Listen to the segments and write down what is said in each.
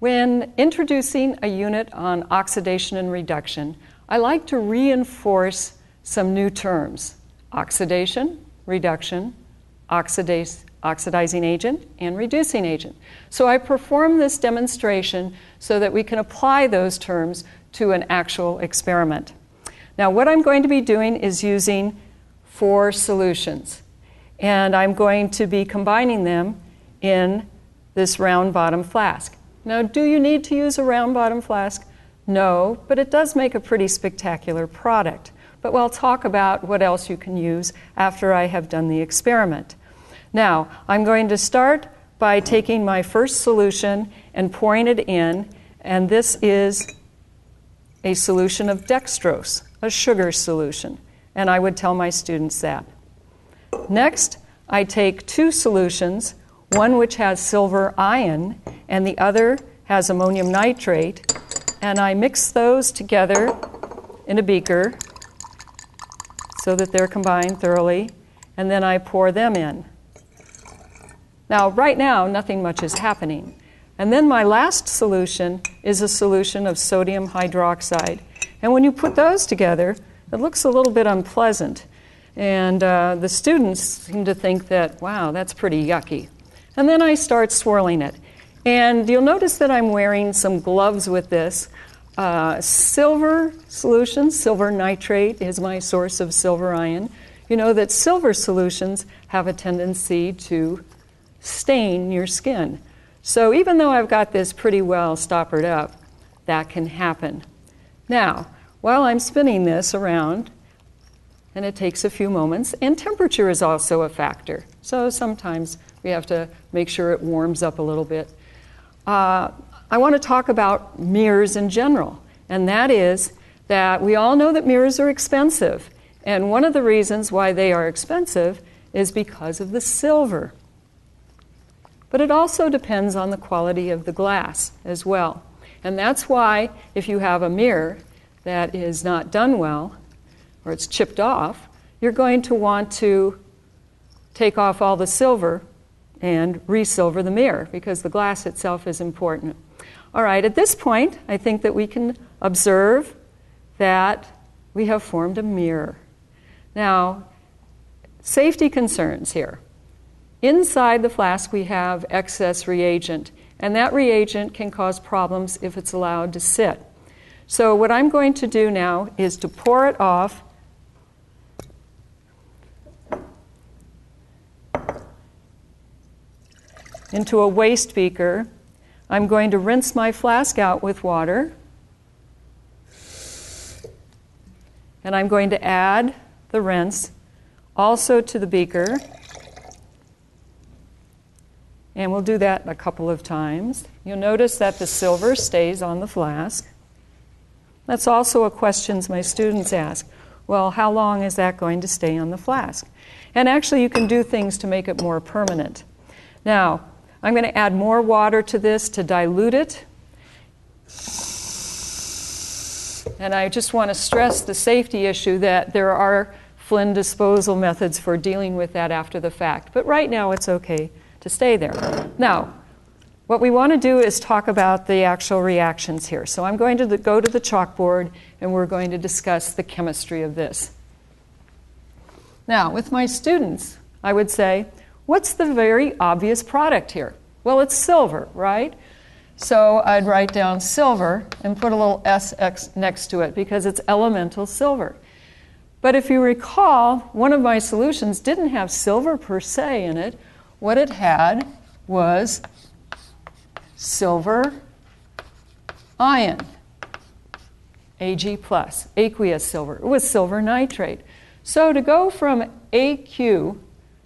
When introducing a unit on oxidation and reduction, I like to reinforce some new terms: oxidation, reduction, oxidizing agent, and reducing agent. So I perform this demonstration so that we can apply those terms to an actual experiment. Now, what I'm going to be doing is using 4 solutions, and I'm going to be combining them in this round bottom flask. Now, do you need to use a round bottom flask? No, but it does make a pretty spectacular product. But we'll talk about what else you can use after I have done the experiment. Now, I'm going to start by taking my first solution and pouring it in, and this is a solution of dextrose, a sugar solution, and I would tell my students that. Next, I take 2 solutions, one which has silver ion and the other has ammonium nitrate, and I mix those together in a beaker so that they're combined thoroughly, and then I pour them in. Now, right now, nothing much is happening. And then my last solution is a solution of sodium hydroxide. And when you put those together, it looks a little bit unpleasant. And the students seem to think that, wow, that's pretty yucky. And then I start swirling it. And you'll notice that I'm wearing some gloves with this. Silver solution, silver nitrate is my source of silver ion. You know that silver solutions have a tendency to stain your skin. So even though I've got this pretty well stoppered up, that can happen. Now, while I'm spinning this around, and it takes a few moments, and temperature is also a factor. So sometimes we have to make sure it warms up a little bit. I want to talk about mirrors in general, and that is that we all know that mirrors are expensive. And one of the reasons why they are expensive is because of the silver. But it also depends on the quality of the glass as well. And that's why if you have a mirror that is not done well, or it's chipped off, you're going to want to take off all the silver and resilver the mirror, because the glass itself is important. All right, at this point, I think that we can observe that we have formed a mirror. Now, safety concerns here. Inside the flask, we have excess reagent, and that reagent can cause problems if it's allowed to sit. So what I'm going to do now is to pour it off into a waste beaker. I'm going to rinse my flask out with water, and I'm going to add the rinse also to the beaker. And we'll do that a couple of times. You'll notice that the silver stays on the flask. That's also a question my students ask. Well, how long is that going to stay on the flask? And actually, you can do things to make it more permanent. Now, I'm going to add more water to this to dilute it. And I just want to stress the safety issue that there are Flinn disposal methods for dealing with that after the fact. But right now, it's okay to stay there. Now, what we want to do is talk about the actual reactions here. So I'm going to go to the chalkboard, and we're going to discuss the chemistry of this. Now, with my students, I would say, what's the very obvious product here? Well, it's silver, right? So I'd write down silver and put a little SX next to it, because it's elemental silver. But if you recall, one of my solutions didn't have silver per se in it. What it had was silver ion, Ag+, aqueous silver. It was silver nitrate. So to go from Aq,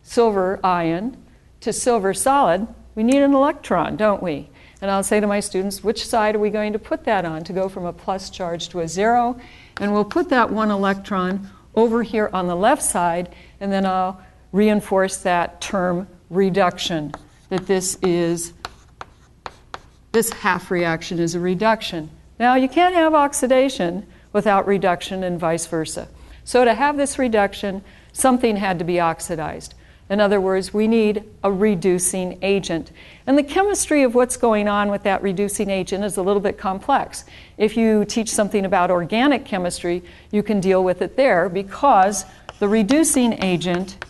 silver ion, to silver solid, we need an electron, don't we? And I'll say to my students, which side are we going to put that on to go from a plus charge to a 0? And we'll put that 1 electron over here on the left side, and then I'll reinforce that term reduction, that this half reaction is a reduction. Now, you can't have oxidation without reduction and vice versa. So to have this reduction, something had to be oxidized. In other words, we need a reducing agent. And the chemistry of what's going on with that reducing agent is a little bit complex. If you teach something about organic chemistry, you can deal with it there because the reducing agent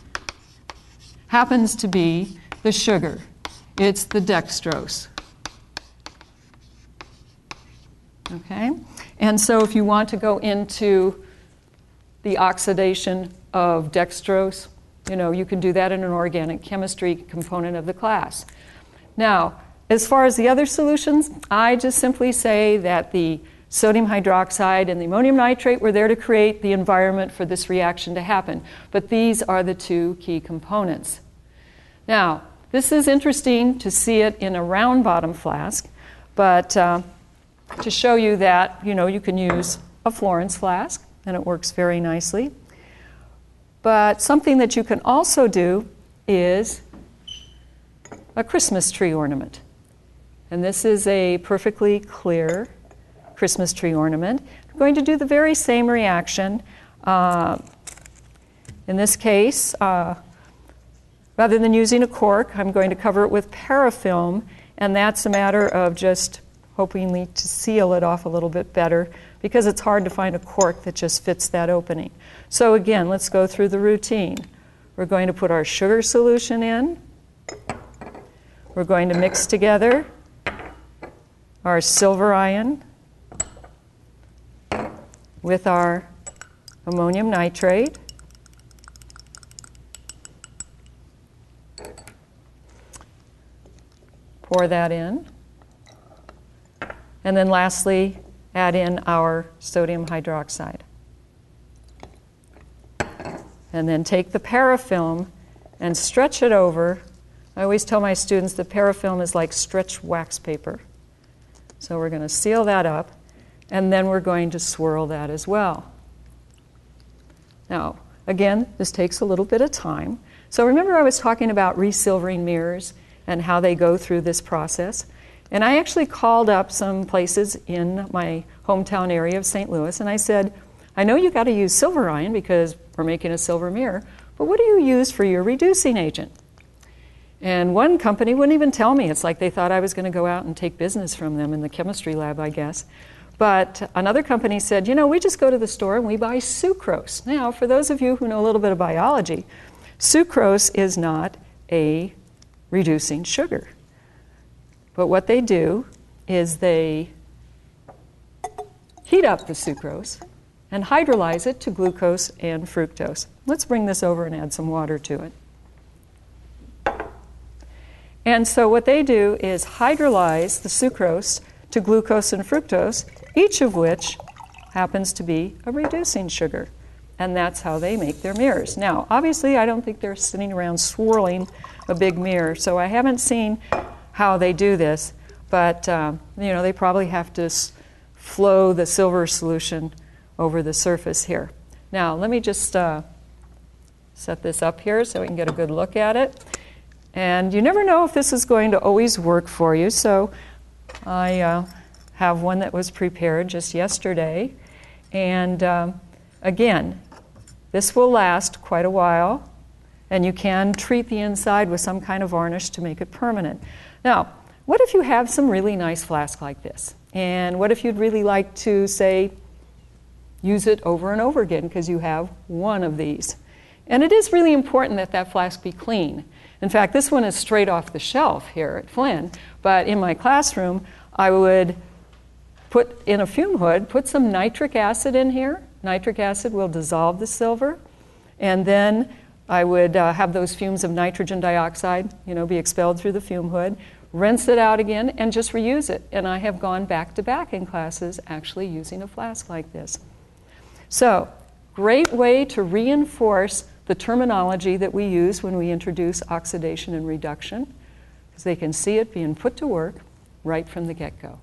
happens to be the sugar. It's the dextrose. Okay? And so if you want to go into the oxidation of dextrose, you know, you can do that in an organic chemistry component of the class. Now, as far as the other solutions, I just simply say that the sodium hydroxide and the ammonium nitrate were there to create the environment for this reaction to happen. But these are the two key components. Now, this is interesting to see it in a round bottom flask, but to show you that, you know, you can use a Florence flask and it works very nicely. But something that you can also do is a Christmas tree ornament. And this is a perfectly clear Christmas tree ornament. I'm going to do the very same reaction. In this case, rather than using a cork, I'm going to cover it with parafilm, and that's a matter of just hoping to seal it off a little bit better, because it's hard to find a cork that just fits that opening. So again, let's go through the routine. We're going to put our sugar solution in. We're going to mix together our silver ion with our ammonium nitrate. Pour that in. And then lastly, add in our sodium hydroxide. And then take the parafilm and stretch it over. I always tell my students the parafilm is like stretched wax paper. So we're going to seal that up, and then we're going to swirl that as well. Now, again, this takes a little bit of time. So remember I was talking about resilvering mirrors and how they go through this process? And I actually called up some places in my hometown area of St. Louis, and I said, I know you've got to use silver ion because we're making a silver mirror, but what do you use for your reducing agent? And one company wouldn't even tell me. It's like they thought I was going to go out and take business from them in the chemistry lab, I guess. But another company said, you know, we just go to the store and we buy sucrose. Now, for those of you who know a little bit of biology, sucrose is not a reducing sugar. But what they do is they heat up the sucrose and hydrolyze it to glucose and fructose. Let's bring this over and add some water to it. And so what they do is hydrolyze the sucrose to glucose and fructose, each of which happens to be a reducing sugar. And that's how they make their mirrors. Now, obviously, I don't think they're sitting around swirling a big mirror, so I haven't seen how they do this, but you know, they probably have to flow the silver solution over the surface here. Now, let me just set this up here so we can get a good look at it. And you never know if this is going to always work for you, so I have one that was prepared just yesterday. And again, this will last quite a while, and you can treat the inside with some kind of varnish to make it permanent. Now, what if you have some really nice flask like this? And what if you'd really like to, say, use it over and over again because you have one of these? And it is really important that that flask be clean. In fact, this one is straight off the shelf here at Flinn, but in my classroom, I would put in a fume hood, put some nitric acid in here. Nitric acid will dissolve the silver, and then I would have those fumes of nitrogen dioxide, you know, be expelled through the fume hood, rinse it out again, and just reuse it. And I have gone back to back in classes actually using a flask like this. So, great way to reinforce the terminology that we use when we introduce oxidation and reduction, because they can see it being put to work right from the get-go.